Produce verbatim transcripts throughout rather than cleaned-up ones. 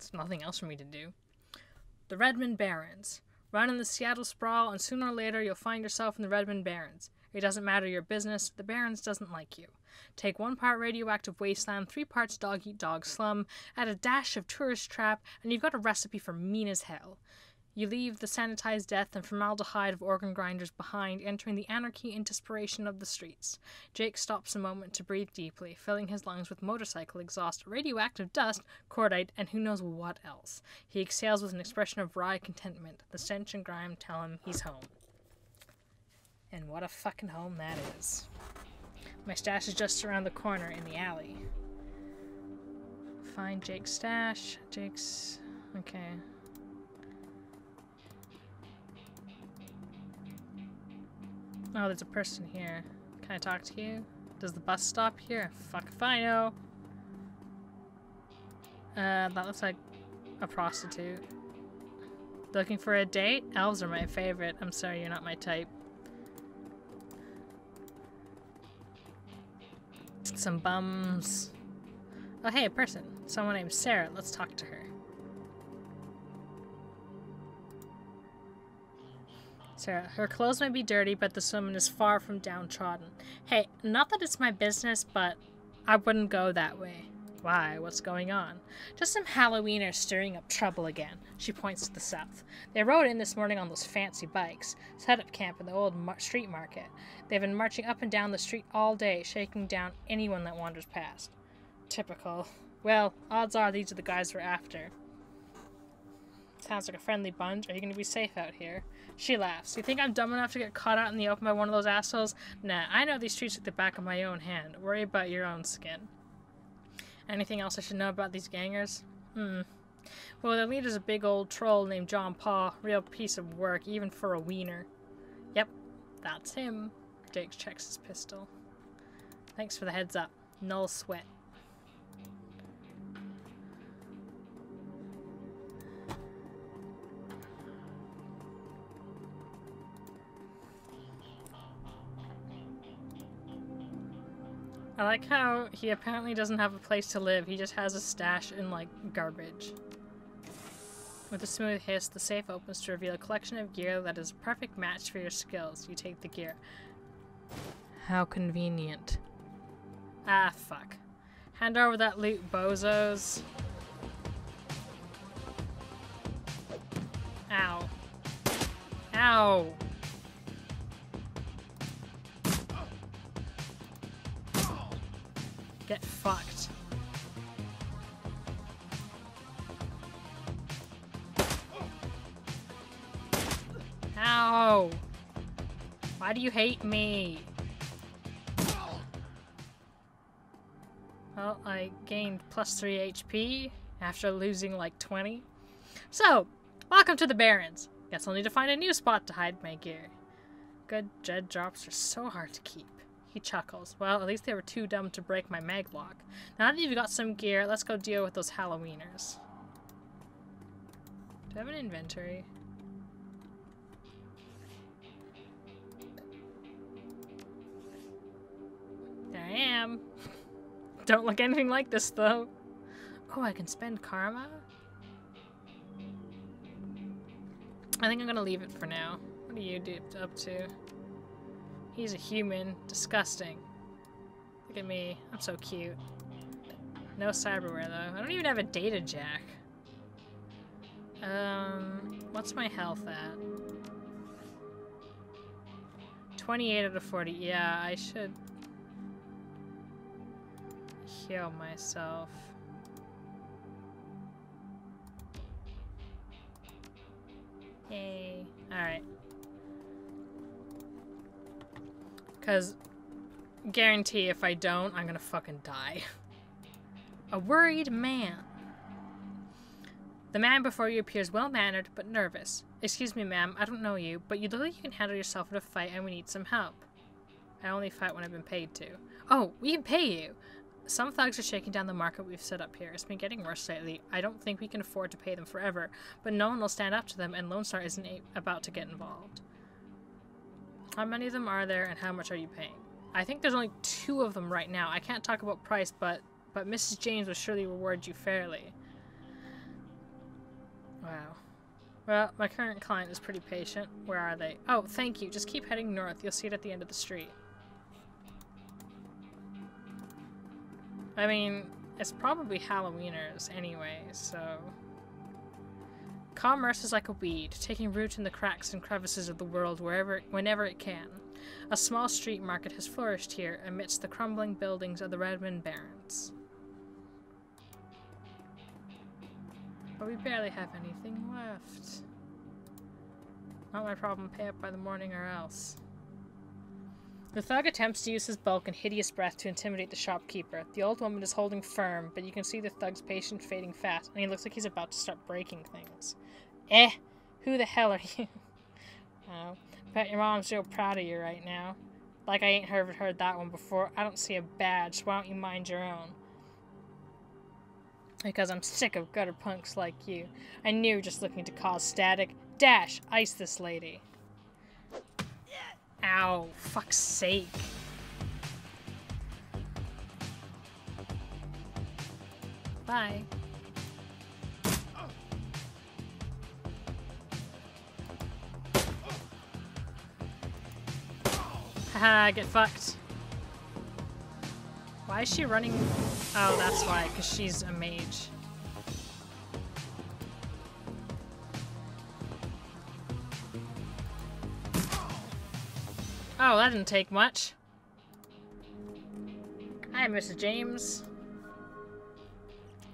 There's nothing else for me to do. The Redmond Barrens. Run in the Seattle Sprawl, and sooner or later you'll find yourself in the Redmond Barrens. It doesn't matter your business, the Barrens doesn't like you. Take one part radioactive wasteland, three parts dog-eat-dog slum, add a dash of tourist trap, and you've got a recipe for mean as hell. You leave the sanitized death and formaldehyde of organ grinders behind, entering the anarchy and desperation of the streets. Jake stops a moment to breathe deeply, filling his lungs with motorcycle exhaust, radioactive dust, cordite, and who knows what else. He exhales with an expression of wry contentment. The stench and grime tell him he's home. And what a fucking home that is. My stash is just around the corner in the alley. Find Jake's stash. Jake's... okay. Oh, there's a person here. Can I talk to you? Does the bus stop here? Fuck if I know. Uh, that looks like a prostitute. Looking for a date? Elves are my favorite. I'm sorry, you're not my type. Some bums. Oh, hey, a person. Someone named Sarah. Let's talk to her. Sarah, her clothes may be dirty, but this woman is far from downtrodden. Hey, not that it's my business, but I wouldn't go that way. Why? What's going on? Just some Halloweeners stirring up trouble again. She points to the south. They rode in this morning on those fancy bikes, set up camp in the old mar street market. They've been marching up and down the street all day, shaking down anyone that wanders past. Typical. Well, odds are these are the guys we're after. Sounds like a friendly bunch. Are you going to be safe out here? She laughs. You think I'm dumb enough to get caught out in the open by one of those assholes? Nah, I know these streets like the back of my own hand. Worry about your own skin. Anything else I should know about these gangers? Hmm. Well, their leader's a big old troll named John Paul. Real piece of work, even for a wiener. Yep, that's him. Jake checks his pistol. Thanks for the heads up. Null sweat. I like how he apparently doesn't have a place to live, he just has a stash in, like, garbage. With a smooth hiss, the safe opens to reveal a collection of gear that is a perfect match for your skills. You take the gear. How convenient. Ah, fuck. Hand over that loot, bozos. Ow. Ow! Get fucked. Ow! Why do you hate me? Well, I gained plus three H P after losing like twenty. So, welcome to the Barrens. Guess I'll need to find a new spot to hide my gear. Good dread drops are so hard to keep. He chuckles. Well, at least they were too dumb to break my mag lock. Now that you've got some gear, let's go deal with those Halloweeners. Do I have an inventory? There I am. Don't look anything like this, though. Oh, I can spend karma? I think I'm gonna leave it for now. What are you up to? He's a human. Disgusting. Look at me. I'm so cute. No cyberware, though. I don't even have a data jack. Um, what's my health at? twenty-eight out of forty. Yeah, I should heal myself. Yay. Alright. Because, guarantee if I don't, I'm gonna fucking die. A worried man. The man before you appears well-mannered, but nervous. Excuse me, ma'am, I don't know you, but you look like you can handle yourself in a fight and we need some help. I only fight when I've been paid to. Oh, we can pay you! Some thugs are shaking down the market we've set up here. It's been getting worse lately. I don't think we can afford to pay them forever, but no one will stand up to them and Lone Star isn't about to get involved. How many of them are there, and how much are you paying? I think there's only two of them right now. I can't talk about price, but but Missus James will surely reward you fairly. Wow. Well, my current client is pretty patient. Where are they? Oh, thank you. Just keep heading north. You'll see it at the end of the street. I mean, it's probably Halloweeners anyway, so... Commerce is like a weed, taking root in the cracks and crevices of the world wherever, whenever it can. A small street market has flourished here amidst the crumbling buildings of the Redmond Barrens. But we barely have anything left. Not my problem, pay up by the morning or else. The thug attempts to use his bulk and hideous breath to intimidate the shopkeeper. The old woman is holding firm, but you can see the thug's patience fading fast, and he looks like he's about to start breaking things. Eh! Who the hell are you? Oh, bet your mom's real proud of you right now. Like I ain't ever heard that one before. I don't see a badge, so why don't you mind your own? Because I'm sick of gutter punks like you. I knew you were just looking to cause static. Dash! Ice this lady. Ow, fuck's sake. Bye. Haha, get fucked. Why is she running? Oh, that's why, because she's a mage. Oh, that didn't take much. Hi, Missus James.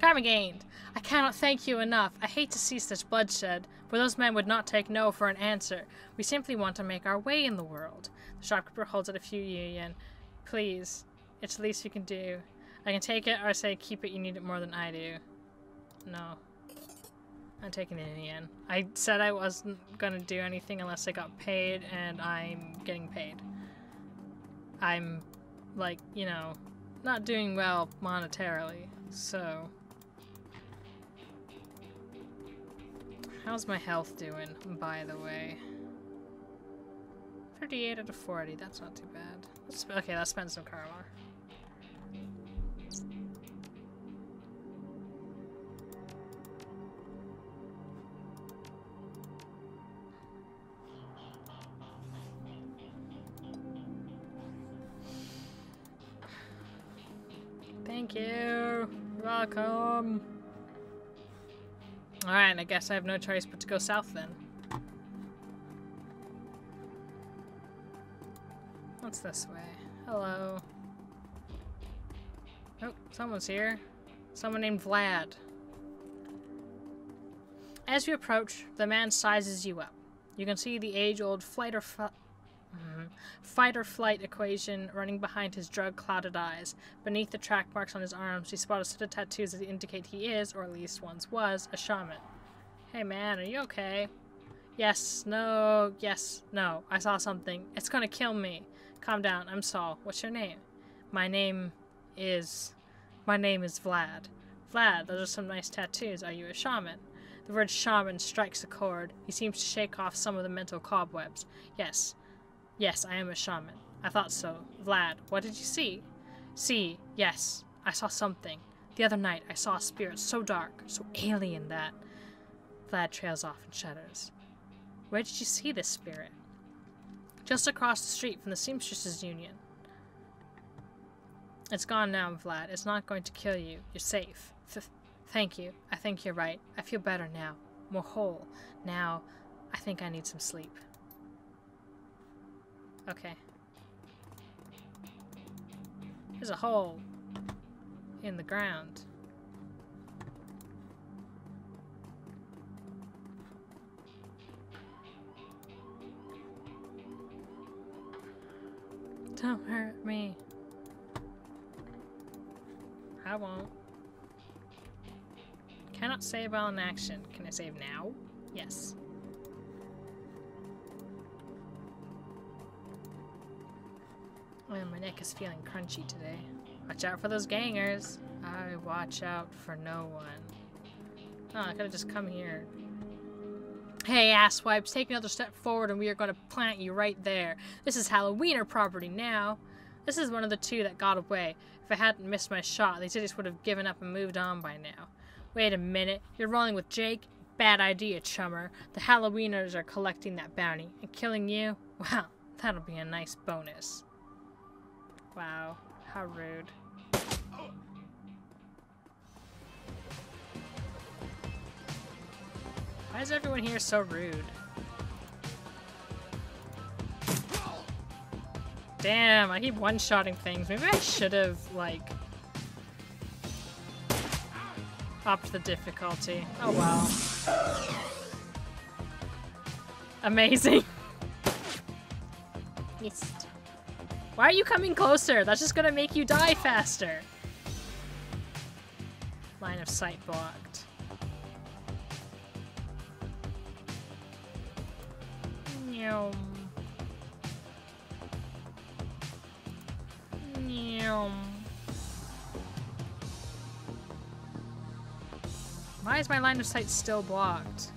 Karma gained. I cannot thank you enough. I hate to see such bloodshed, for those men would not take no for an answer. We simply want to make our way in the world. The shopkeeper holds out a few yen. Please. It's the least you can do. I can take it, or I say keep it, you need it more than I do. No. I'm taking it in the end. I said I wasn't gonna do anything unless I got paid, and I'm getting paid. I'm, like, you know, not doing well monetarily, so... How's my health doing, by the way? thirty-eight out of forty, that's not too bad. Let's, okay, let's spend some karma. Thank you. Welcome. Alright, I guess I have no choice but to go south then. What's this way? Hello. Oh, someone's here. Someone named Vlad. As you approach, the man sizes you up. You can see the age-old flight or fl- Mm-hmm. fight or flight equation running behind his drug-clouded eyes. Beneath the track marks on his arms, he spotted a set of tattoos that indicate he is, or at least once was, a shaman. Hey man, are you okay? Yes, no, yes, no. I saw something. It's gonna kill me. Calm down, I'm Saul. What's your name? My name is... My name is Vlad. Vlad, those are some nice tattoos. Are you a shaman? The word shaman strikes a chord. He seems to shake off some of the mental cobwebs. Yes. Yes, I am a shaman. I thought so. Vlad, what did you see? See, yes, I saw something. The other night, I saw a spirit so dark, so alien that... Vlad trails off and shudders. Where did you see this spirit? Just across the street from the Seamstress's Union. It's gone now, Vlad. It's not going to kill you. You're safe. Th thank you. I think you're right. I feel better now. More whole. Now, I think I need some sleep. Okay. There's a hole in the ground. Don't hurt me. I won't. Cannot save while in action. Can I save now? Yes. Oh, my neck is feeling crunchy today. Watch out for those gangers. I watch out for no one. Oh, I could have just come here. Hey, asswipes, take another step forward and we are going to plant you right there. This is Halloweener property now. This is one of the two that got away. If I hadn't missed my shot, these idiots would have given up and moved on by now. Wait a minute. You're rolling with Jake? Bad idea, chummer. The Halloweeners are collecting that bounty, and killing you? Wow, that'll be a nice bonus. Wow, how rude. Why is everyone here so rude? Damn, I keep one-shotting things. Maybe I should've, like, upped the difficulty. Oh well. Amazing. Missed. Why are you coming closer? That's just gonna make you die faster. Line of sight blocked. Meow. Meow. Why is my line of sight still blocked?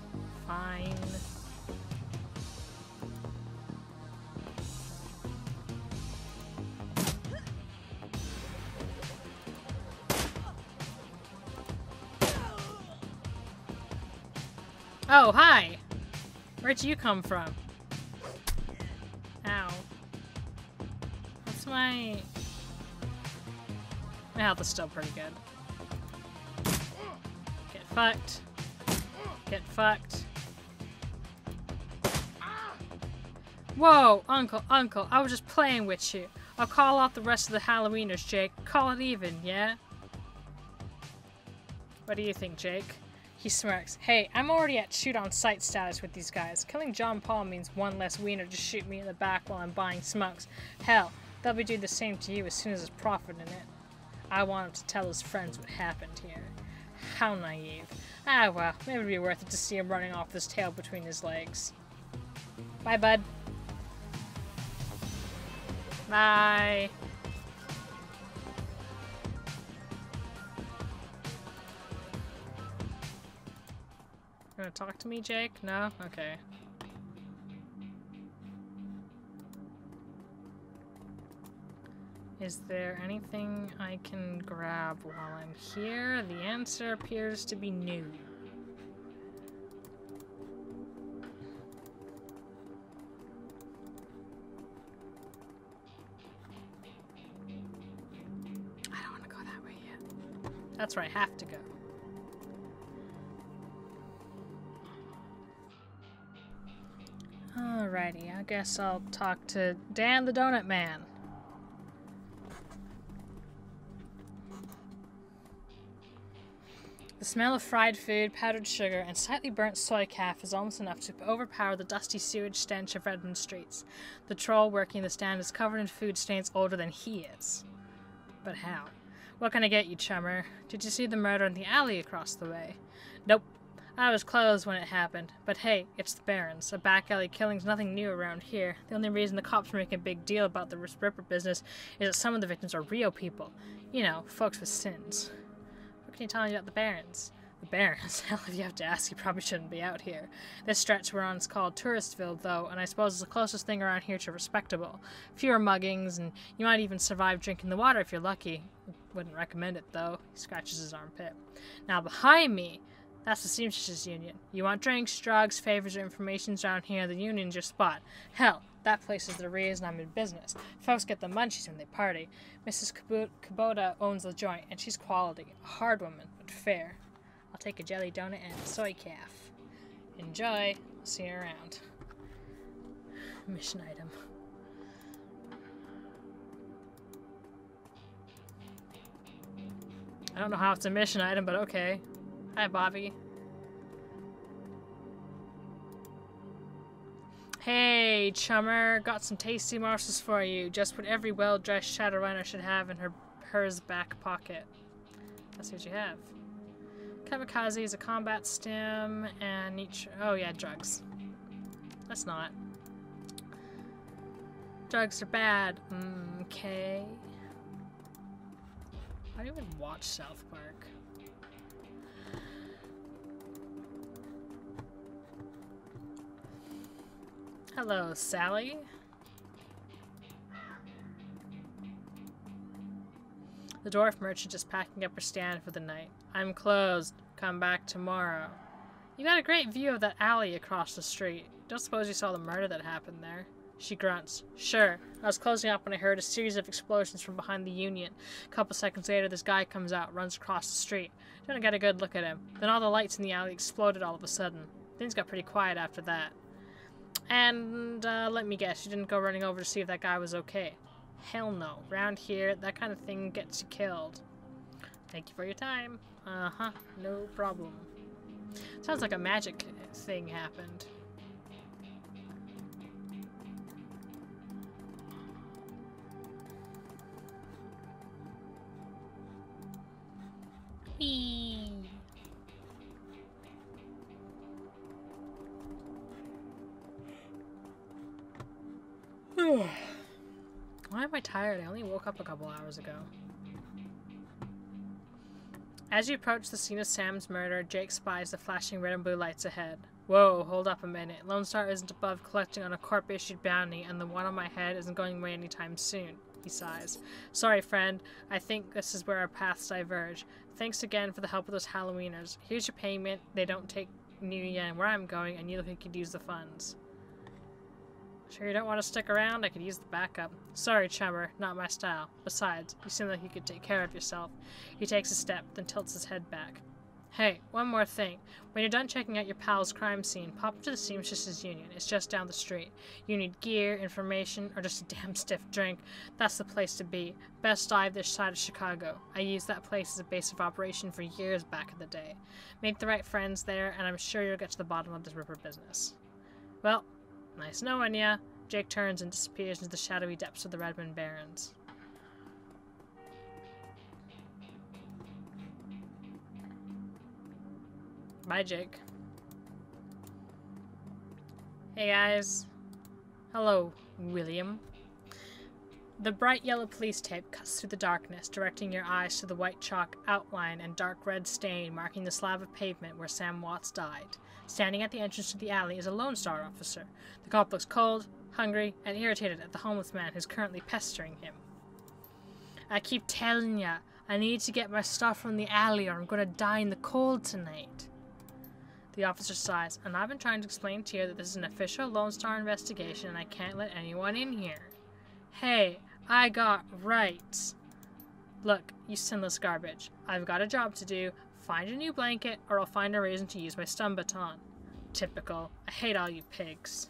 Fine. Oh, hi! Where'd you come from? Ow. What's my... my health is still pretty good. Get fucked. Get fucked. Whoa, uncle, uncle, I was just playing with you. I'll call out the rest of the Halloweeners, Jake. Call it even, yeah? What do you think, Jake? He smirks. Hey, I'm already at shoot-on-sight status with these guys. Killing John Paul means one less wiener to shoot me in the back while I'm buying smokes. Hell, they'll be doing the same to you as soon as there's profit in it. I want him to tell his friends what happened here. How naive. Ah, well, it would be worth it to see him running off this tail between his legs. Bye, bud. Bye. You wanna talk to me, Jake? No? Okay. Is there anything I can grab while I'm here? The answer appears to be no. I don't want to go that way yet. That's where I have to go. Alrighty, I guess I'll talk to Dan the Donut Man. The smell of fried food, powdered sugar, and slightly burnt soy calf is almost enough to overpower the dusty sewage stench of Redmond streets. The troll working the stand is covered in food stains older than he is. But how? What can I get you, chummer? Did you see the murder in the alley across the way? Nope. I was closed when it happened. But hey, it's the Barrens. A back alley killing's nothing new around here. The only reason the cops are making a big deal about the Ripper business is that some of the victims are real people. You know, folks with sins. Can you tell me about the Barrens? The Barrens? Hell, if you have to ask, you probably shouldn't be out here. This stretch we're on is called Touristville, though, and I suppose it's the closest thing around here to respectable. Fewer muggings, and you might even survive drinking the water if you're lucky. Wouldn't recommend it, though. He scratches his armpit. Now, behind me, that's the Seamstress's Union. You want drinks, drugs, favors, or informations around here, the Union's your spot. Hell, that place is the reason I'm in business. Folks get the munchies when they party. Missus Kubota owns the joint, and she's quality. A hard woman, but fair. I'll take a jelly donut and a soy calf. Enjoy. See you around. Mission item. I don't know how it's a mission item, but okay. Hi, Bobby. Hey, chummer, got some tasty morsels for you. Just what every well-dressed Shadowrunner should have in her hers back pocket. That's what you have. Kavakazi is a combat stim, and each... oh yeah, drugs. That's not. Drugs are bad. Okay. Mm Why do you even watch South Park? Hello, Sally. The dwarf merchant is packing up her stand for the night. I'm closed. Come back tomorrow. You got a great view of that alley across the street. Don't suppose you saw the murder that happened there? She grunts. Sure. I was closing up when I heard a series of explosions from behind the Union. A couple seconds later, this guy comes out, runs across the street. Didn't get a good look at him. Then all the lights in the alley exploded all of a sudden. Things got pretty quiet after that. And, uh, let me guess, you didn't go running over to see if that guy was okay? Hell no. Round here, that kind of thing gets you killed. Thank you for your time. Uh-huh. No problem. Sounds like a magic thing happened. Whee. Why am I tired? I only woke up a couple hours ago. As you approach the scene of Sam's murder, Jake spies the flashing red and blue lights ahead. Whoa, hold up a minute. Lone Star isn't above collecting on a corp-issued bounty, and the one on my head isn't going away anytime soon. He sighs. Sorry, friend. I think this is where our paths diverge. Thanks again for the help of those Halloweeners. Here's your payment. They don't take New Yen where I'm going, and you look like you could use the funds. Sure you don't want to stick around? I could use the backup. Sorry, chummer. Not my style. Besides, you seem like you could take care of yourself. He takes a step, then tilts his head back. Hey, one more thing. When you're done checking out your pal's crime scene, pop up to the Seamstress's Union. It's just down the street. You need gear, information, or just a damn stiff drink. That's the place to be. Best dive this side of Chicago. I used that place as a base of operation for years back in the day. Make the right friends there, and I'm sure you'll get to the bottom of this Ripper business. Well, nice knowing ya. Jake turns and disappears into the shadowy depths of the Redmond Barrens. Bye, Jake. Hey, guys. Hello, William. The bright yellow police tape cuts through the darkness, directing your eyes to the white chalk outline and dark red stain marking the slab of pavement where Sam Watts died. Standing at the entrance to the alley is a Lone Star officer. The cop looks cold, hungry, and irritated at the homeless man who's currently pestering him. I keep telling ya, I need to get my stuff from the alley or I'm gonna die in the cold tonight. The officer sighs, and I've been trying to explain to you that this is an official Lone Star investigation and I can't let anyone in here. Hey, I got rights. Look, you sinless garbage. I've got a job to do. Find a new blanket, or I'll find a reason to use my stun baton. Typical. I hate all you pigs.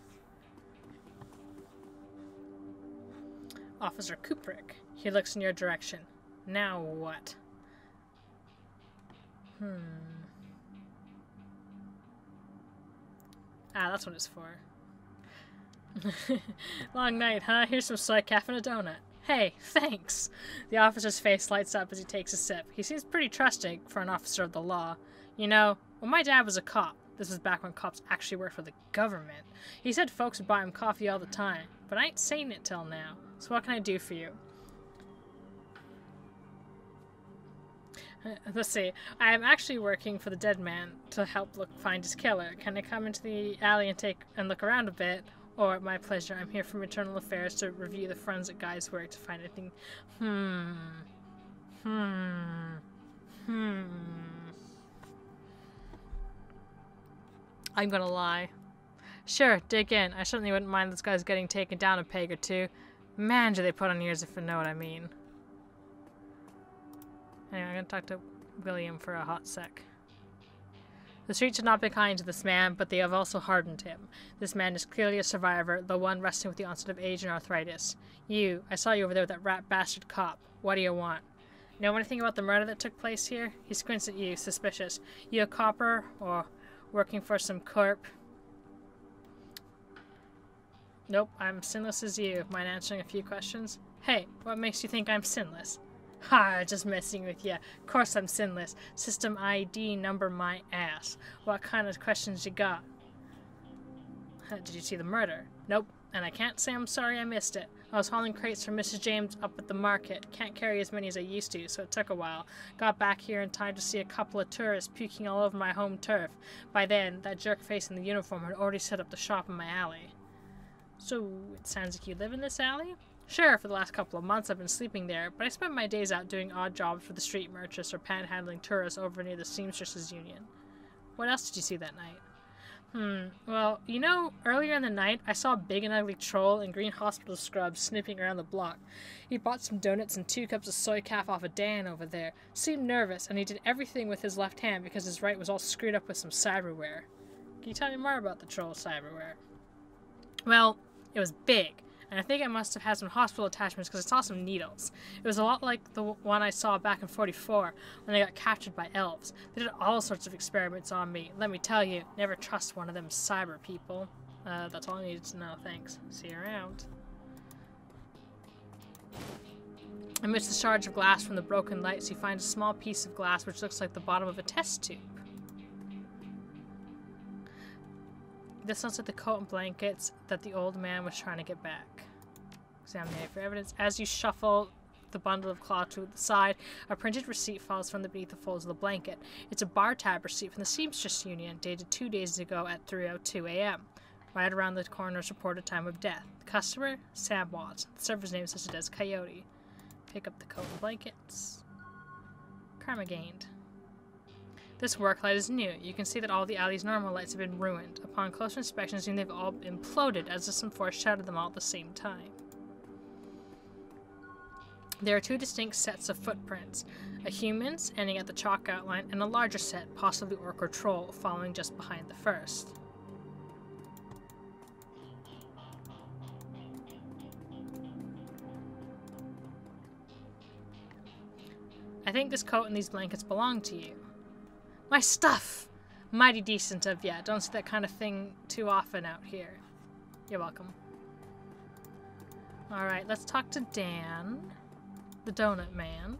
Officer Kaprick. He looks in your direction. Now what? Hmm. Ah, that's what it's for. Long night, huh? Here's some soy caff and a donut. Hey, thanks! The officer's face lights up as he takes a sip. He seems pretty trusting for an officer of the law. You know, when my dad was a cop, this was back when cops actually worked for the government, he said folks would buy him coffee all the time, but I ain't seen it till now. So what can I do for you? Let's see. I am actually working for the dead man to help look find his killer. Can I come into the alley and take and look around a bit? Or at my pleasure, I'm here from Internal Affairs to review the forensic guy's work to find anything. Hmm. Hmm. Hmm. I'm gonna lie. Sure, dig in. I certainly wouldn't mind this guy's getting taken down a peg or two. Man, do they put on ears if you know what I mean. Anyway, I'm going to talk to William for a hot sec. The streets have not been kind to this man, but they have also hardened him. This man is clearly a survivor, the one wrestling with the onset of age and arthritis. You, I saw you over there with that rat bastard cop. What do you want? Know anything about the murder that took place here? He squints at you, suspicious. You a copper, or working for some corp? Nope, I'm sinless as you. Mind answering a few questions? Hey, what makes you think I'm sinless? Ha, just messing with ya. Of course I'm sinless. System I D number my ass. What kind of questions you got? Did you see the murder? Nope. And I can't say I'm sorry I missed it. I was hauling crates for Missus James up at the market. Can't carry as many as I used to, so it took a while. Got back here in time to see a couple of tourists puking all over my home turf. By then, that jerk face in the uniform had already set up the shop in my alley. So, it sounds like you live in this alley? Sure, for the last couple of months I've been sleeping there, but I spend my days out doing odd jobs for the street merchants or panhandling tourists over near the Seamstress's Union. What else did you see that night? Hmm, well, you know, earlier in the night, I saw a big and ugly troll in green hospital scrubs sniffing around the block. He bought some donuts and two cups of soy calf off of Dan over there. Seemed nervous, and he did everything with his left hand because his right was all screwed up with some cyberware. Can you tell me more about the troll cyberware? Well, it was big, and I think it must have had some hospital attachments because I saw some needles. It was a lot like the one I saw back in forty-four when they got captured by elves. They did all sorts of experiments on me. Let me tell you, never trust one of them cyber people. Uh, that's all I needed to know, thanks. See you around. Amidst the shards of glass from the broken lights, you find a small piece of glass which looks like the bottom of a test tube. This looks like the coat and blankets that the old man was trying to get back. Examining it for evidence. As you shuffle the bundle of cloth to the side, a printed receipt falls from the beneath the folds of the blanket. It's a bar tab receipt from the Seamstress's Union, dated two days ago at three oh two a m Right around the coroner's reported time of death. The customer, Sam Watts. The server's name is listed as Coyote. Pick up the coat and blankets. Karma gained. This work light is new. You can see that all the alley's normal lights have been ruined. Upon closer inspection, it seems they've all imploded as if some force shattered them all at the same time. There are two distinct sets of footprints. A human's, ending at the chalk outline, and a larger set, possibly orc or troll, following just behind the first. I think this coat and these blankets belong to you. My stuff! Mighty decent of ya. Don't see that kind of thing too often out here. You're welcome. Alright, let's talk to Dan, the donut man.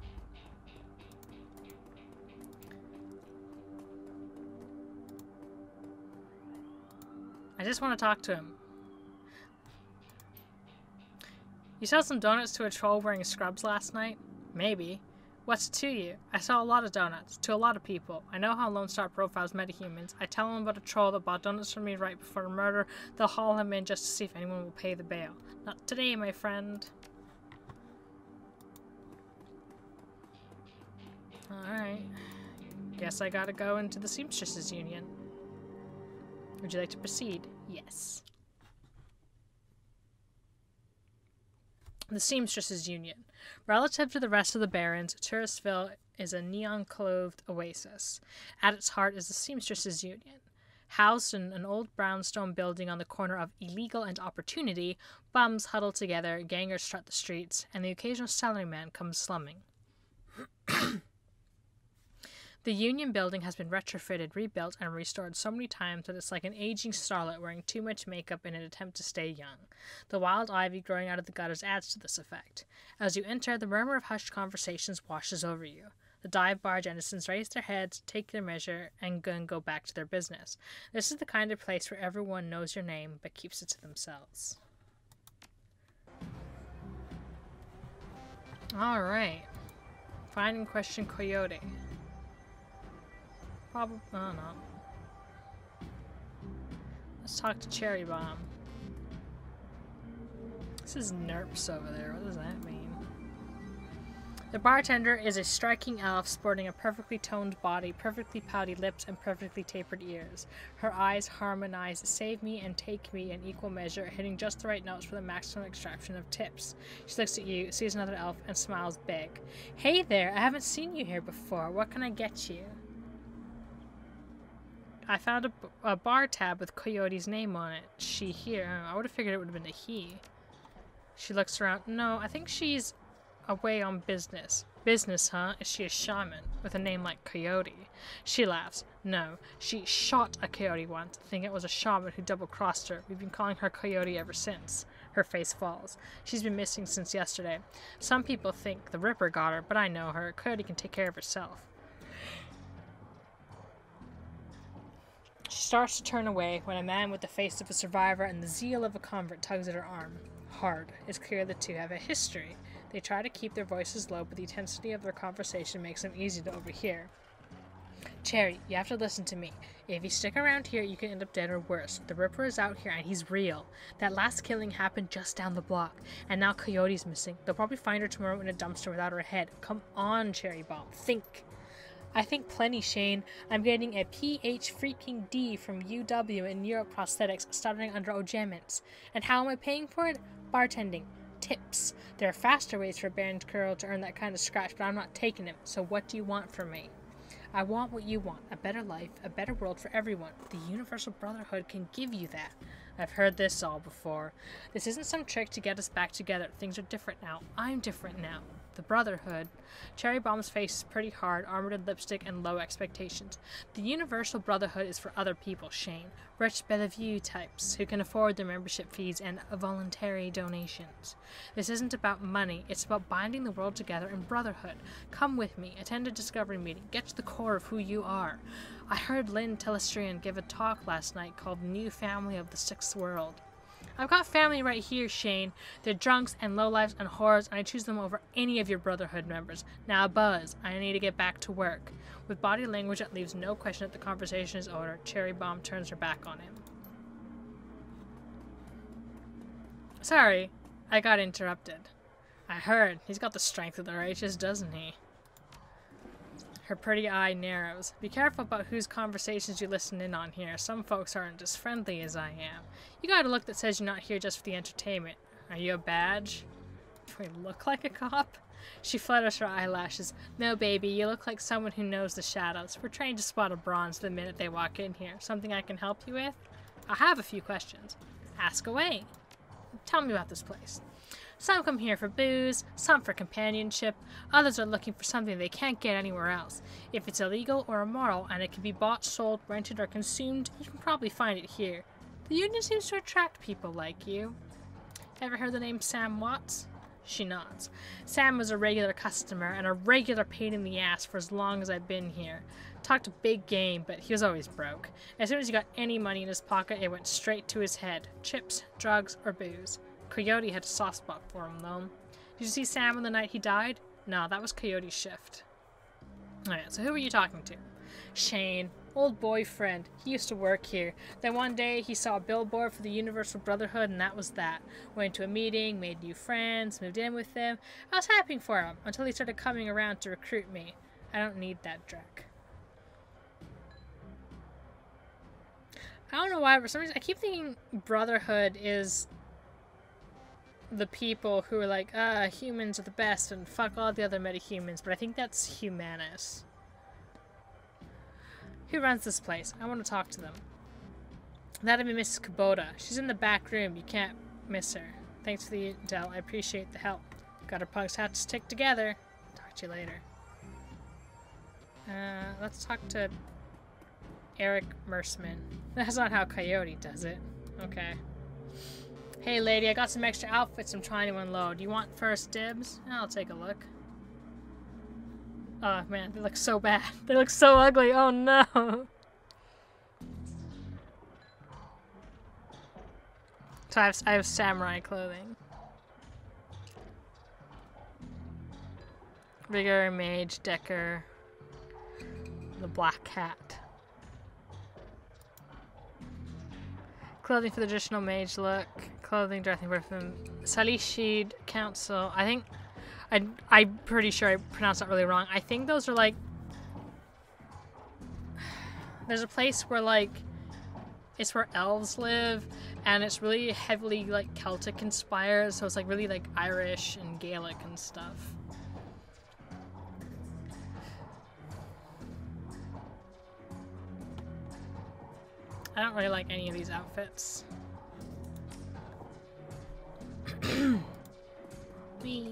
I just want to talk to him. You sell some donuts to a troll wearing scrubs last night? Maybe. What's to you? I sell a lot of donuts, to a lot of people. I know how Lone Star profiles metahumans. I tell them about a troll that bought donuts from me right before the murder. They'll haul him in just to see if anyone will pay the bail. Not today, my friend. Alright. Guess I gotta go into the Seamstress's Union. Would you like to proceed? Yes. The Seamstress's Union. Relative to the rest of the Barrens, Touristville is a neon-clothed oasis. At its heart is the Seamstress's Union. Housed in an old brownstone building on the corner of Illegal and Opportunity, bums huddle together, gangers strut the streets, and the occasional salaryman comes slumming. The Union building has been retrofitted, rebuilt, and restored so many times that it's like an aging starlet wearing too much makeup in an attempt to stay young. The wild ivy growing out of the gutters adds to this effect. As you enter, the murmur of hushed conversations washes over you. The dive bar denizens raise their heads, take their measure, and go back to their business. This is the kind of place where everyone knows your name but keeps it to themselves. Alright. Find and question Coyote. Probably, oh no. Let's talk to Cherry Bomb. This is N E R Ps over there. What does that mean? The bartender is a striking elf sporting a perfectly toned body, perfectly pouty lips, and perfectly tapered ears. Her eyes harmonize save me and take me in equal measure, hitting just the right notes for the maximum extraction of tips. She looks at you, sees another elf, and smiles big. Hey there, I haven't seen you here before. What can I get you? I found a, a bar tab with Coyote's name on it. She here. I would have figured it would have been a he. She looks around. No, I think she's away on business. Business, huh? Is she a shaman with a name like Coyote? She laughs. No, she shot a coyote once. I think it was a shaman who double-crossed her. We've been calling her Coyote ever since. Her face falls. She's been missing since yesterday. Some people think the Ripper got her, but I know her. Coyote can take care of herself. She starts to turn away when a man with the face of a survivor and the zeal of a convert tugs at her arm. Hard. It's clear the two have a history. They try to keep their voices low, but the intensity of their conversation makes them easy to overhear. Cherry, you have to listen to me. If you stick around here, you can end up dead or worse. The Ripper is out here, and he's real. That last killing happened just down the block, and now Coyote's missing. They'll probably find her tomorrow in a dumpster without her head. Come on, Cherry Bomb. Think. I think plenty, Shane. I'm getting a P H freaking D from U W and Neuroprosthetics starting under O'Jamins. And how am I paying for it? Bartending. Tips. There are faster ways for Baron Curl to earn that kind of scratch, but I'm not taking him. So what do you want from me? I want what you want. A better life, a better world for everyone. The Universal Brotherhood can give you that. I've heard this all before. This isn't some trick to get us back together. Things are different now. I'm different now. The Brotherhood. Cherry Bomb's face is pretty hard, armored in lipstick and low expectations. The Universal Brotherhood is for other people, Shane. Rich Bellevue types who can afford their membership fees and voluntary donations. This isn't about money. It's about binding the world together in brotherhood. Come with me. Attend a discovery meeting. Get to the core of who you are. I heard Lynn Telestrian give a talk last night called New Family of the Sixth World. I've got family right here, Shane. They're drunks and lowlifes and whores, and I choose them over any of your Brotherhood members. Now, Buzz, I need to get back to work. With body language that leaves no question that the conversation is over, Cherry Bomb turns her back on him. Sorry, I got interrupted. I heard. He's got the strength of the righteous, doesn't he? Her pretty eye narrows. Be careful about whose conversations you listen in on here. Some folks aren't as friendly as I am. You got a look that says you're not here just for the entertainment. Are you a badge? Do we look like a cop? She flutters her eyelashes. No, baby, you look like someone who knows the shadows. We're trained to spot a bronze the minute they walk in here. Something I can help you with? I have a few questions. Ask away. Tell me about this place. Some come here for booze, some for companionship, others are looking for something they can't get anywhere else. If it's illegal or immoral, and it can be bought, sold, rented, or consumed, you can probably find it here. The Union seems to attract people like you. Ever heard the name Sam Watts? She nods. Sam was a regular customer, and a regular pain in the ass for as long as I've been here. Talked a big game, but he was always broke. As soon as he got any money in his pocket, it went straight to his head. Chips, drugs, or booze. Coyote had a soft spot for him, though. Did you see Sam on the night he died? No, that was Coyote's shift. Alright, so who were you talking to? Shane, old boyfriend. He used to work here. Then one day he saw a billboard for the Universal Brotherhood, and that was that. Went to a meeting, made new friends, moved in with them. I was happy for him until he started coming around to recruit me. I don't need that dreck. I don't know why, for some reason, I keep thinking Brotherhood is the people who are like, ah, humans are the best and fuck all the other metahumans, but I think that's Humanus. Who runs this place? I want to talk to them. That'd be Missus Kubota. She's in the back room. You can't miss her. Thanks for the intel. I appreciate the help. Got her punks have to stick together. Talk to you later. Uh, let's talk to Eric Merceman. That's not how Coyote does it. Okay. Hey lady, I got some extra outfits I'm trying to unload. You want first dibs? I'll take a look. Oh man, they look so bad. They look so ugly. Oh no. So I have, I have samurai clothing. Rigger, mage, decker, the black cat. Clothing for the traditional mage look. Clothing, dressing perfume, Salishid Council. I think, I, I'm pretty sure I pronounced that really wrong. I think those are like, there's a place where like, it's where elves live, and it's really heavily like Celtic inspired, so it's like really like Irish and Gaelic and stuff. I don't really like any of these outfits. The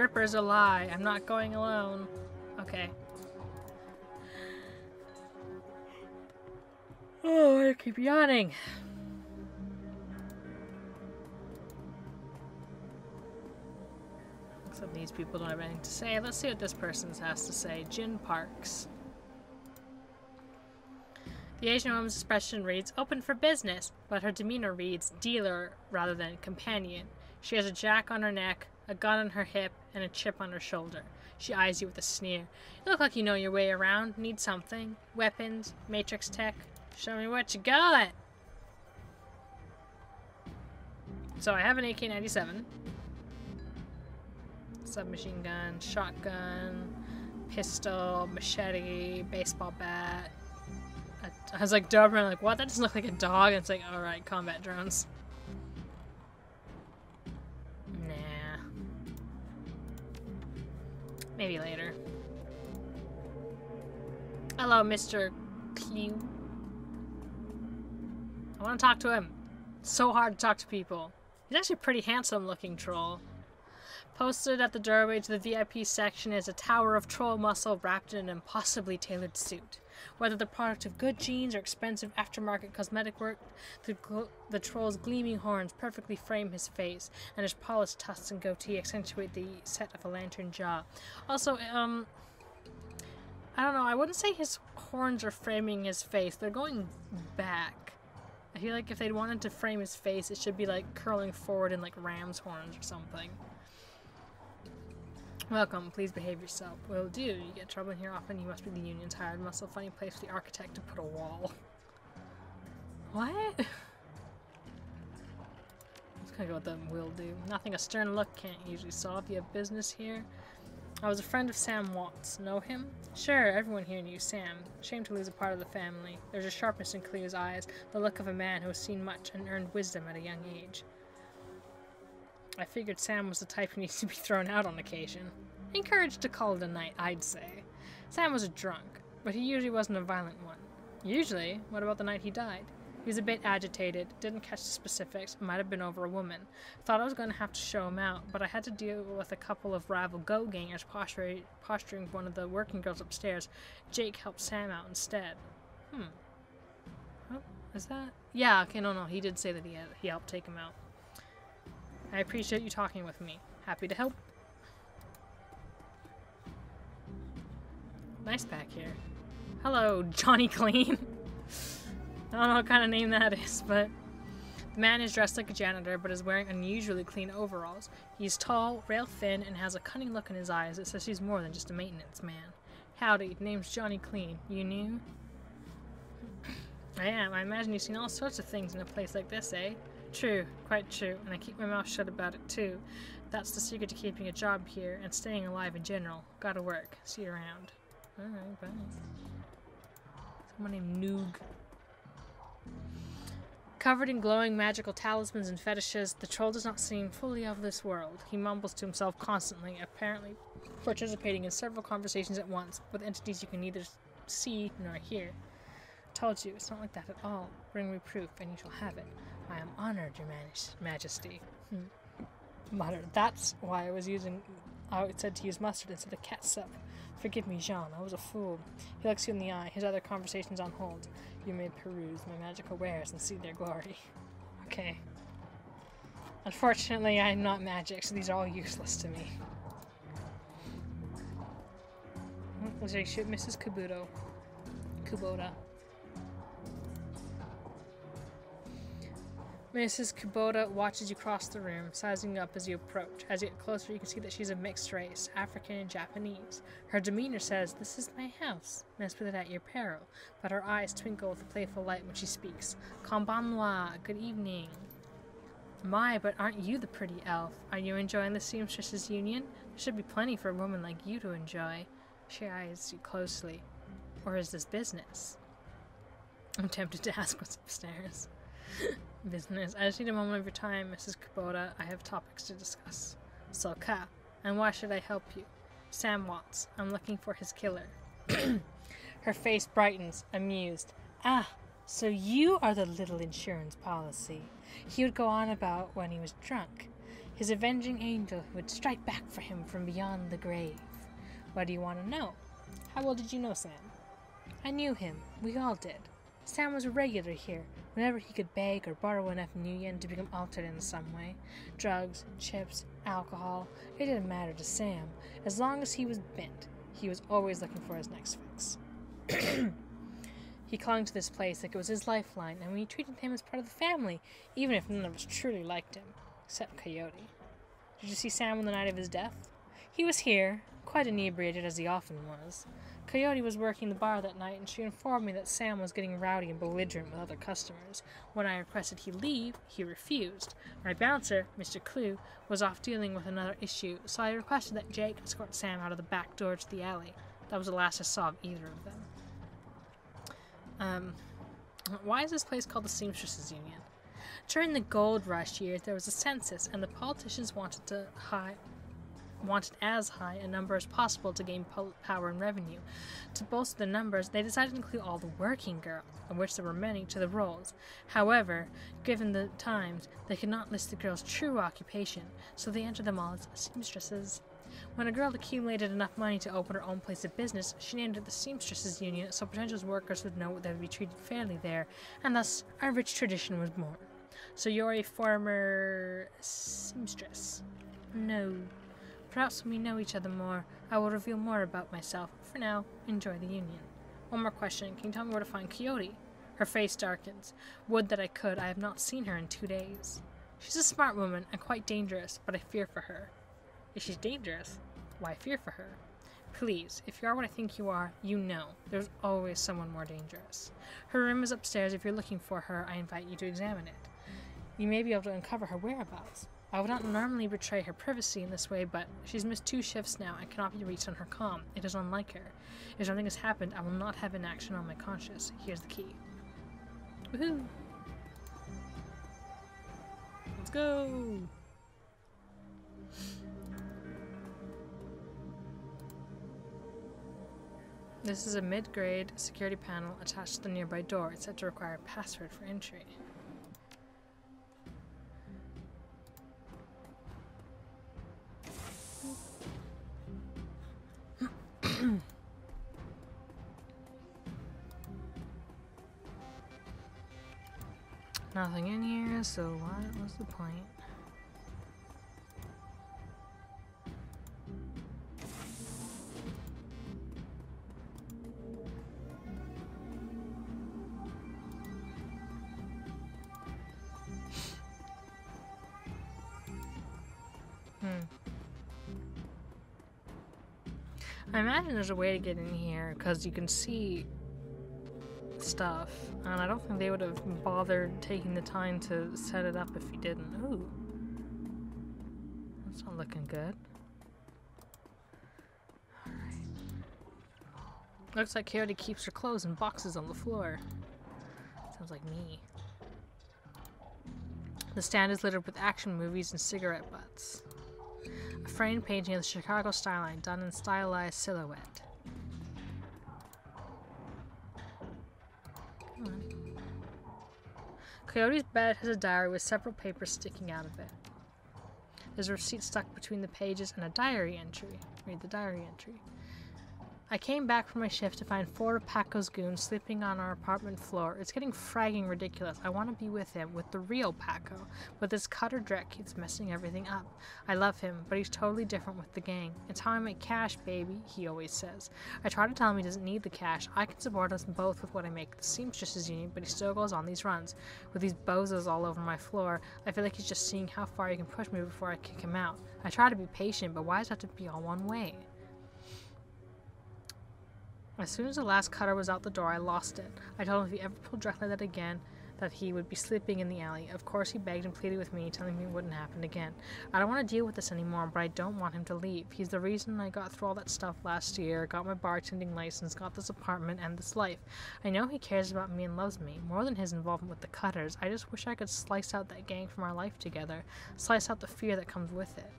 Ripper's a lie. I'm not going alone. Okay. Oh, I keep yawning. Some of these people don't have anything to say. Let's see what this person has to say. Jin Parks. The Asian woman's expression reads, open for business, but her demeanor reads, dealer rather than companion. She has a jack on her neck, a gun on her hip, and a chip on her shoulder. She eyes you with a sneer. You look like you know your way around. Need something. Weapons, matrix tech. Show me what you got! So I have an A K ninety-seven. Submachine gun, shotgun, pistol, machete, baseball bat. I was like, Doberman, like, what? That doesn't look like a dog. And it's like, all right, combat drones. Nah. Maybe later. Hello, Mister Clean. I want to talk to him. It's so hard to talk to people. He's actually a pretty handsome-looking troll. Posted at the doorway to the V I P section is a tower of troll muscle wrapped in an impossibly tailored suit. Whether the product of good genes or expensive aftermarket cosmetic work, the, the troll's gleaming horns perfectly frame his face, and his polished tusks and goatee accentuate the set of a lantern jaw. Also, um, I don't know, I wouldn't say his horns are framing his face. They're going back. I feel like if they'd wanted to frame his face, it should be like curling forward in like ram's horns or something. Welcome, please behave yourself. Will do, you get trouble in here often, you must be the Union's hired muscle. Funny place for the architect to put a wall. What? Let's kind of go with the will do. Nothing a stern look can't usually solve. You have business here. I was a friend of Sam Watts. Know him? Sure, everyone here knew Sam. Shame to lose a part of the family. There's a sharpness in Cleo's eyes, the look of a man who has seen much and earned wisdom at a young age. I figured Sam was the type who needs to be thrown out on occasion. Encouraged to call it a night, I'd say. Sam was a drunk, but he usually wasn't a violent one. Usually? What about the night he died? He was a bit agitated, didn't catch the specifics, might have been over a woman. Thought I was going to have to show him out, but I had to deal with a couple of rival go-gangers posturing, posturing one of the working girls upstairs. Jake helped Sam out instead. Hmm. What is that? Yeah, okay, no, no, he did say that he, had, he helped take him out. I appreciate you talking with me. Happy to help. Nice back here. Hello, Johnny Clean. I don't know what kind of name that is, but... The man is dressed like a janitor, but is wearing unusually clean overalls. He's tall, rail thin, and has a cunning look in his eyes that says he's more than just a maintenance man. Howdy, name's Johnny Clean. You new? I am. I imagine you've seen all sorts of things in a place like this, eh? True, quite true, and I keep my mouth shut about it too. That's the secret to keeping a job here and staying alive in general. Gotta work. See you around. Alright, bye. Someone named Noog. Covered in glowing magical talismans and fetishes, the troll does not seem fully of this world. He mumbles to himself constantly, apparently participating in several conversations at once with entities you can neither see nor hear. Told you, it's not like that at all. Bring me proof, and you shall have it. I am honored, Your Majesty. Hmm. Muttered. That's why I was using. I said to use mustard instead of catsup. Forgive me, Jean. I was a fool. He looks you in the eye. His other conversation's on hold. You may peruse my magical wares and see their glory. Okay. Unfortunately, I'm not magic, so these are all useless to me. Looks like shoot Missus Kubota. Kubota. Missus Kubota watches you cross the room, sizing up as you approach. As you get closer, you can see that she's a mixed race, African and Japanese. Her demeanor says, "This is my house. Mess with it at your peril." But her eyes twinkle with a playful light when she speaks. "Konbanwa, good evening." "My, but aren't you the pretty elf? Are you enjoying the Seamstress's Union? There should be plenty for a woman like you to enjoy." She eyes you closely. "Or is this business?" I'm tempted to ask what's upstairs. Business. I just need a moment of your time, Missus Kubota. I have topics to discuss. So, Ka, and why should I help you? Sam Watts. I'm looking for his killer. Her face brightens, amused. Ah, so you are the little insurance policy he would go on about when he was drunk. His avenging angel who would strike back for him from beyond the grave. What do you want to know? How well did you know Sam? I knew him. We all did. Sam was a regular here. Whenever he could beg or borrow enough new yen to become altered in some way. Drugs, chips, alcohol, it didn't matter to Sam. As long as he was bent, he was always looking for his next fix. He clung to this place like it was his lifeline, and we treated him as part of the family, even if none of us truly liked him, except Coyote. Did you see Sam on the night of his death? He was here, quite inebriated as he often was. Coyote was working the bar that night, and she informed me that Sam was getting rowdy and belligerent with other customers. When I requested he leave, he refused. My bouncer, Mister Clue, was off dealing with another issue, so I requested that Jake escort Sam out of the back door to the alley. That was the last I saw of either of them. Um, why is this place called the Seamstress's Union? During the gold rush years, there was a census, and the politicians wanted to high, wanted as high a number as possible to gain po power and revenue. To bolster the numbers, they decided to include all the working girls, of which there were many, to the rolls. However, given the times, they could not list the girls' true occupation, so they entered them all as seamstresses. When a girl accumulated enough money to open her own place of business, she named it the Seamstresses Union, so potential workers would know they would be treated fairly there, and thus our rich tradition was born. So you're a former seamstress? No. Perhaps when we know each other more, I will reveal more about myself. For now, enjoy the union. One more question. Can you tell me where to find Coyote? Her face darkens. Would that I could. I have not seen her in two days. She's a smart woman and quite dangerous, but I fear for her. If she's dangerous, why fear for her? Please, if you are what I think you are, you know. There's always someone more dangerous. Her room is upstairs. If you're looking for her, I invite you to examine it. You may be able to uncover her whereabouts. I would not normally betray her privacy in this way, but she's missed two shifts now and cannot be reached on her comm. It is unlike her. If something has happened, I will not have inaction on my conscience. Here's the key. Woohoo! Let's go! This is a mid-grade security panel attached to the nearby door. It's said to require a password for entry. Nothing in here, so what was the point? I imagine there's a way to get in here, because you can see stuff, and I don't think they would have bothered taking the time to set it up if you didn't. Ooh. That's not looking good. Alright. Looks like Coyote keeps her clothes in boxes on the floor. Sounds like me. The stand is littered with action movies and cigarette butts. A framed painting of the Chicago skyline done in stylized silhouette. Come on. Coyote's bed has a diary with several papers sticking out of it. There's a receipt stuck between the pages and a diary entry. Read the diary entry. I came back from my shift to find four of Paco's goons sleeping on our apartment floor. It's getting fragging ridiculous. I want to be with him, with the real Paco, but this cutter dreck keeps messing everything up. I love him, but he's totally different with the gang. It's how I make cash, baby, he always says. I try to tell him he doesn't need the cash. I can support us both with what I make, the Seamstresses Union, but he still goes on these runs. With these bozos all over my floor, I feel like he's just seeing how far he can push me before I kick him out. I try to be patient, but why does it have to be all one way? As soon as the last cutter was out the door, I lost it. I told him if he ever pulled directly at it again, that he would be sleeping in the alley. Of course, he begged and pleaded with me, telling me it wouldn't happen again. I don't want to deal with this anymore, but I don't want him to leave. He's the reason I got through all that stuff last year, got my bartending license, got this apartment, and this life. I know he cares about me and loves me, more than his involvement with the Cutters. I just wish I could slice out that gang from our life together, slice out the fear that comes with it.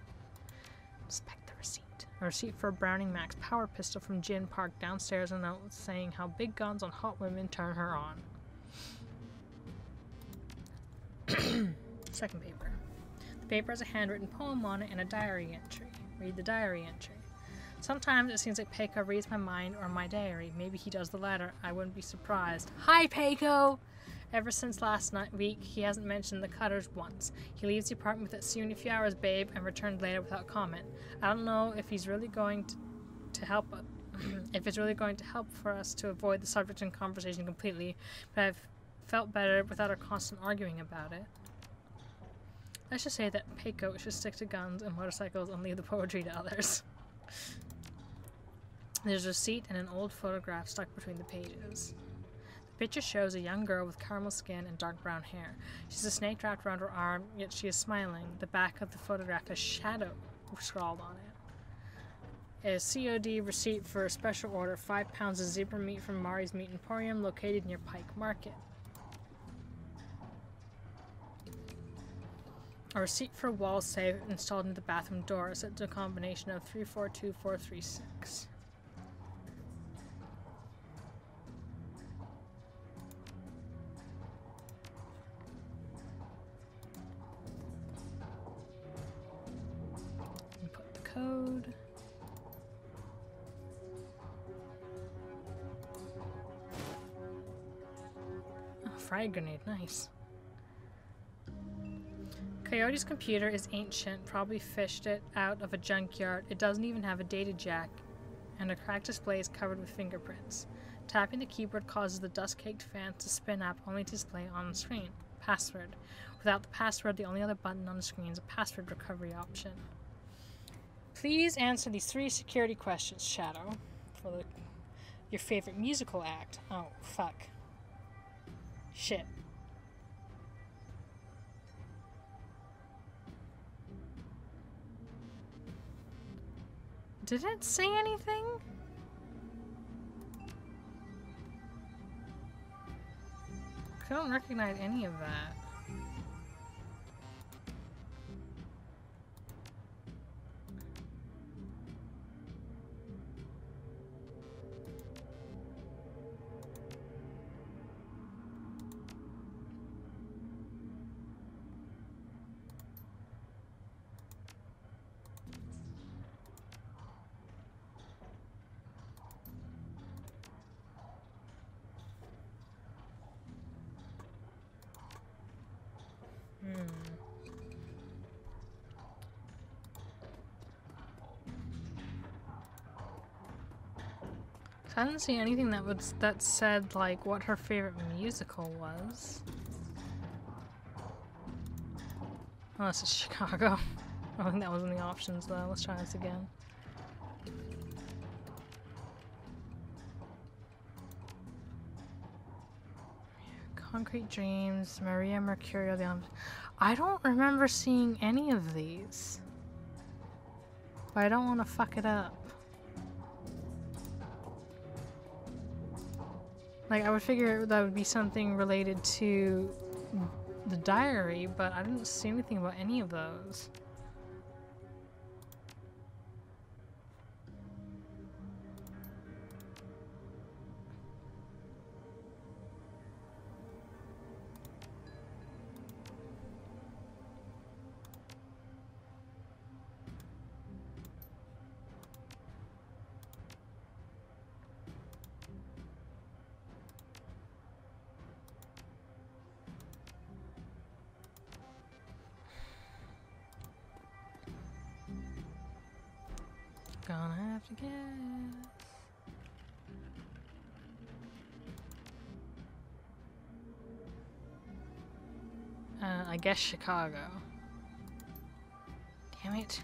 Spectre. A receipt for a Browning Max power pistol from Jin Park downstairs, and out saying how big guns on hot women turn her on. Second paper. The paper has a handwritten poem on it and a diary entry. Read the diary entry. Sometimes it seems like Peiko reads my mind or my diary. Maybe he does the latter. I wouldn't be surprised. Hi, Peiko! Ever since last night week, he hasn't mentioned the Cutters once. He leaves the apartment with it soon in a few hours, babe, and returned later without comment. I don't know if he's really going to, to help, if it's really going to help for us to avoid the subject in conversation completely, but I've felt better without our constant arguing about it. I should say that Peiko should stick to guns and motorcycles and leave the poetry to others. There's a receipt and an old photograph stuck between the pages. The picture shows a young girl with caramel skin and dark brown hair. She's a snake wrapped around her arm, yet she is smiling. The back of the photograph has Shadow scrawled on it. a C O D receipt for a special order, five pounds of zebra meat from Mari's Meat Emporium located near Pike Market. A receipt for wall safe installed in the bathroom door set to a combination of three four two four three six. Input the code. Oh, frag grenade, nice. Coyote's computer is ancient, probably fished it out of a junkyard. It doesn't even have a data jack, and a cracked display is covered with fingerprints. Tapping the keyboard causes the dust-caked fan to spin up, only to display on the screen. Password. Without the password, the only other button on the screen is a password recovery option. Please answer these three security questions, Shadow. For the, your favorite musical act. Oh, fuck. Shit. Did it say anything? I don't recognize any of that. I didn't see anything that would that said like what her favorite musical was. Unless it's Chicago. I don't think that was in the options though. Let's try this again. Concrete Dreams, Maria Mercurio. The I don't remember seeing any of these, but I don't want to fuck it up. Like, I would figure that would be something related to the diary, but I didn't see anything about any of those. I guess Chicago. Damn it.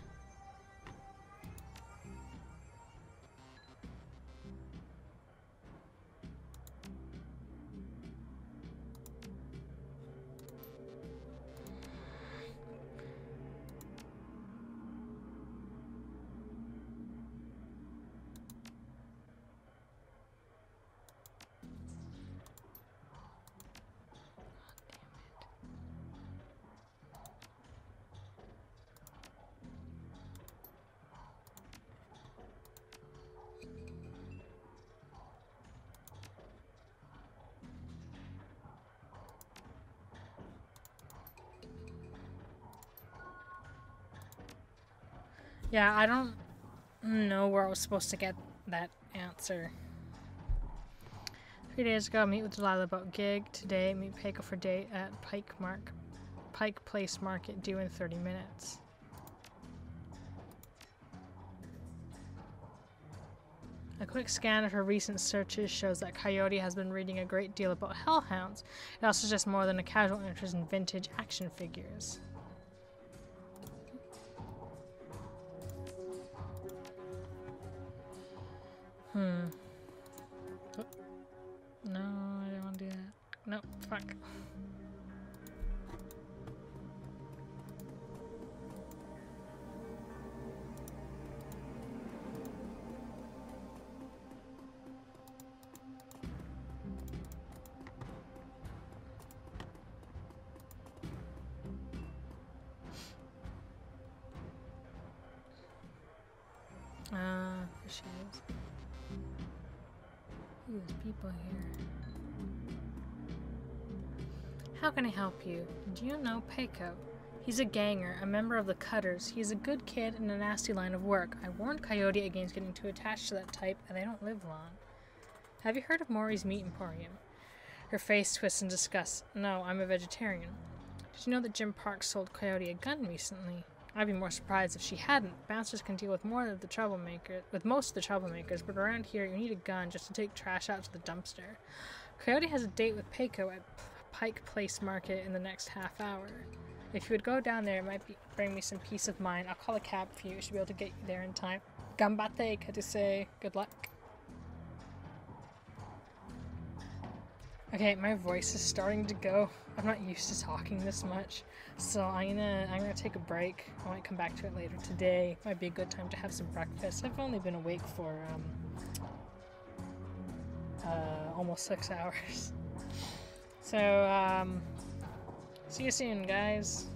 Yeah, I don't know where I was supposed to get that answer. Three days ago, meet with Delilah about gig. Today, meet Paco for date at Pike Mark, Pike Place Market, due in thirty minutes. A quick scan of her recent searches shows that Coyote has been reading a great deal about hellhounds. It also suggests more than a casual interest in vintage action figures. Hmm. Oh. No, I don't want to do that. Nope, fuck. There's people here. How can I help you? Do you know Paco? He's a ganger, a member of the Cutters. He's a good kid and a nasty line of work. I warned Coyote against getting too attached to that type, and they don't live long. Have you heard of Maury's Meat Emporium? Her face twists in disgust. No, I'm a vegetarian. Did you know that Jin Park sold Coyote a gun recently? I'd be more surprised if she hadn't. Bouncers can deal with more of the troublemakers, with most of the troublemakers, but around here you need a gun just to take trash out to the dumpster. Coyote has a date with Peiko at Pike Place Market in the next half hour. If you would go down there, it might be, bring me some peace of mind. I'll call a cab for you. It should be able to get you there in time. Gambate, Katuse. Good luck. Okay, my voice is starting to go. I'm not used to talking this much, so I'm gonna I'm gonna take a break. I might come back to it later today. Might be a good time to have some breakfast. I've only been awake for um, uh, almost six hours. So um, see you soon, guys.